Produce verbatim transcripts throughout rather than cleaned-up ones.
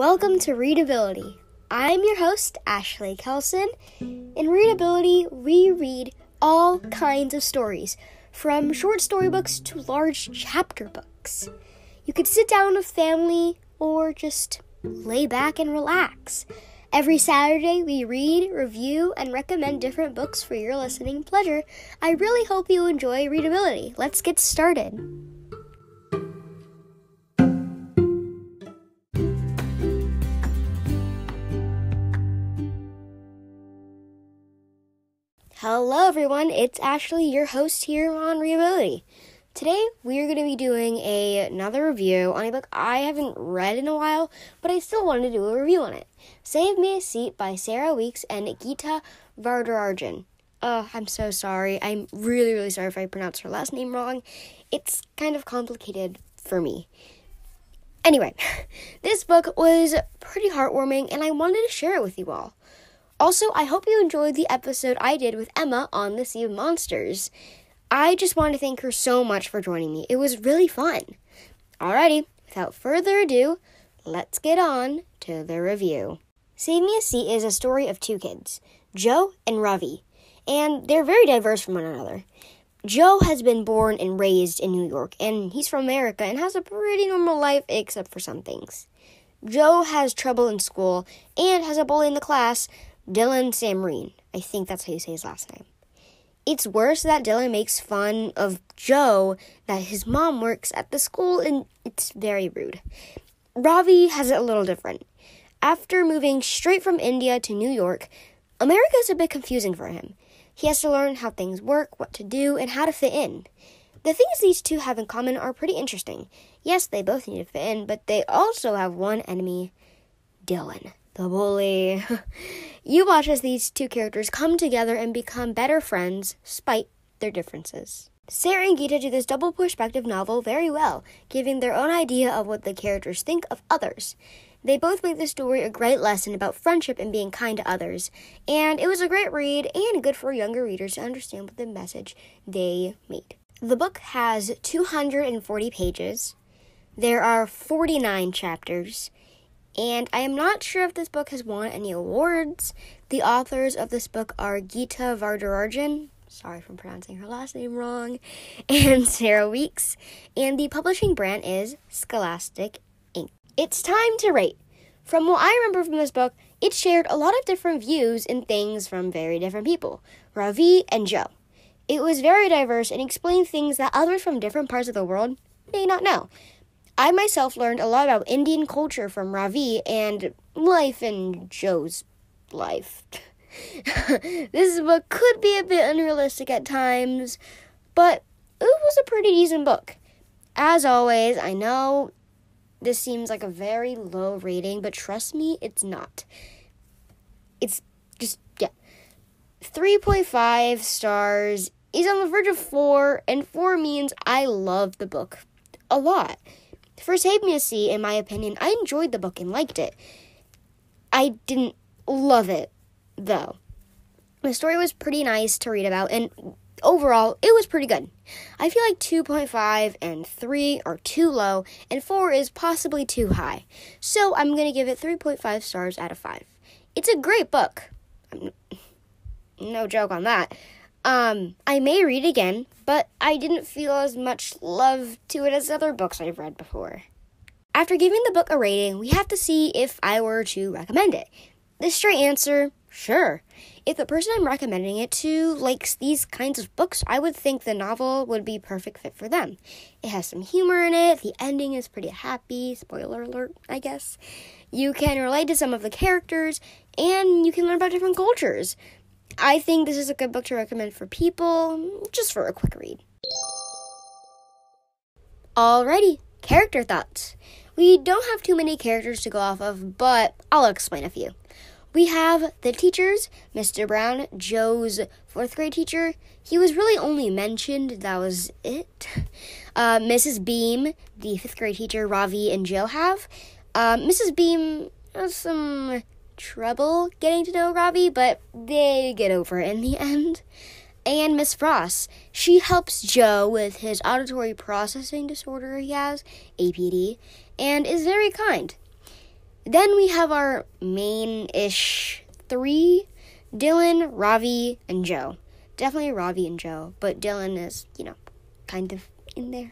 Welcome to Readability. I'm your host, Ashlee Kelsen. In Readability, we read all kinds of stories, from short storybooks to large chapter books. You could sit down with family or just lay back and relax. Every Saturday, we read, review, and recommend different books for your listening pleasure. I really hope you enjoy Readability. Let's get started. Hello, everyone. It's Ashlee, your host here on Readability. Today, we're going to be doing a, another review on a book I haven't read in a while, but I still wanted to do a review on it. Save Me a Seat by Sarah Weeks and Gita Varadarajan. Oh, I'm so sorry. I'm really, really sorry if I pronounced her last name wrong. It's kind of complicated for me. Anyway, this book was pretty heartwarming, and I wanted to share it with you all. Also, I hope you enjoyed the episode I did with Emma on the Sea of Monsters. I just want to thank her so much for joining me. It was really fun. Alrighty, without further ado, let's get on to the review. Save Me a Seat is a story of two kids, Joe and Ravi, and they're very diverse from one another. Joe has been born and raised in New York, and he's from America and has a pretty normal life except for some things. Joe has trouble in school and has a bully in the class, Dylan Samreen. I think that's how you say his last name. It's worse that Dylan makes fun of Joe that his mom works at the school, and it's very rude. Ravi has it a little different. After moving straight from India to New York, America is a bit confusing for him. He has to learn how things work, what to do, and how to fit in. The things these two have in common are pretty interesting. Yes, they both need to fit in, but they also have one enemy, Dylan. The bully. You watch as these two characters come together and become better friends, despite their differences. Sarah and Gita do this double perspective novel very well, giving their own idea of what the characters think of others. They both make the story a great lesson about friendship and being kind to others, and it was a great read and good for younger readers to understand what the message they made. The book has two hundred forty pages. There are forty-nine chapters. And I am not sure if this book has won any awards. The authors of this book are Gita Varadarajan, sorry for pronouncing her last name wrong, and Sarah Weeks. And the publishing brand is Scholastic Incorporated. It's time to rate. From what I remember from this book, it shared a lot of different views and things from very different people, Ravi and Joe. It was very diverse and explained things that others from different parts of the world may not know. I myself learned a lot about Indian culture from Ravi and life in Joe's life. This book could be a bit unrealistic at times, but it was a pretty decent book. As always, I know this seems like a very low rating, but trust me, it's not. It's just, yeah. three point five stars is on the verge of four, and four means I love the book a lot. For Save Me a Seat, in my opinion, I enjoyed the book and liked it. I didn't love it, though. The story was pretty nice to read about, and overall, it was pretty good. I feel like two point five and three are too low, and four is possibly too high. So I'm going to give it three point five stars out of five. It's a great book. No joke on that. Um, I may read again, but I didn't feel as much love to it as other books I've read before. After giving the book a rating, we have to see if I were to recommend it. The straight answer, sure. If the person I'm recommending it to likes these kinds of books, I would think the novel would be a perfect fit for them. It has some humor in it, the ending is pretty happy, spoiler alert, I guess. You can relate to some of the characters, and you can learn about different cultures. I think this is a good book to recommend for people, just for a quick read. Alrighty, character thoughts. We don't have too many characters to go off of, but I'll explain a few. We have the teachers, Mister Brown, Joe's fourth grade teacher. He was really only mentioned, that was it. Uh, Missus Beam, the fifth grade teacher Ravi and Joe have. Uh, Missus Beam has some trouble getting to know Ravi, but they get over it in the end. And Miss Frost, she helps Joe with his auditory processing disorder he has, A P D, and is very kind. Then we have our main-ish three, Dylan, Ravi, and Joe. Definitely Ravi and Joe, but Dylan is, you know, kind of in there.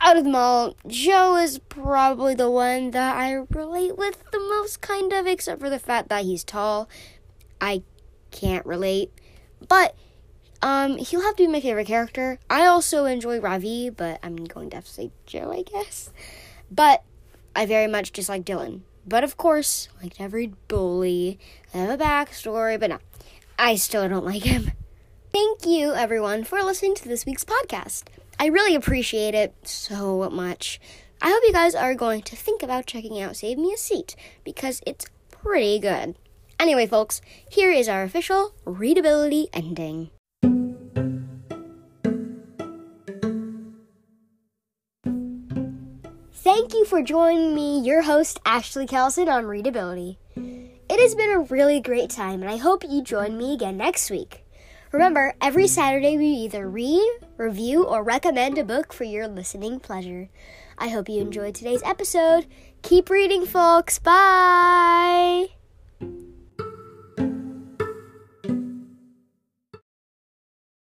Out of them all, Joe is probably the one that I relate with the most, kind of, except for the fact that he's tall. I can't relate, but um, he'll have to be my favorite character. I also enjoy Ravi, but I'm going to have to say Joe, I guess. But I very much dislike Dylan. But of course, like every bully, I have a backstory, but no, I still don't like him. Thank you, everyone, for listening to this week's podcast. I really appreciate it so much. I hope you guys are going to think about checking out Save Me a Seat, because it's pretty good. Anyway, folks, here is our official Readability ending. Thank you for joining me, your host, Ashlee Kelsen, on Readability. It has been a really great time, and I hope you join me again next week. Remember, every Saturday we either read, review, or recommend a book for your listening pleasure. I hope you enjoyed today's episode. Keep reading, folks. Bye!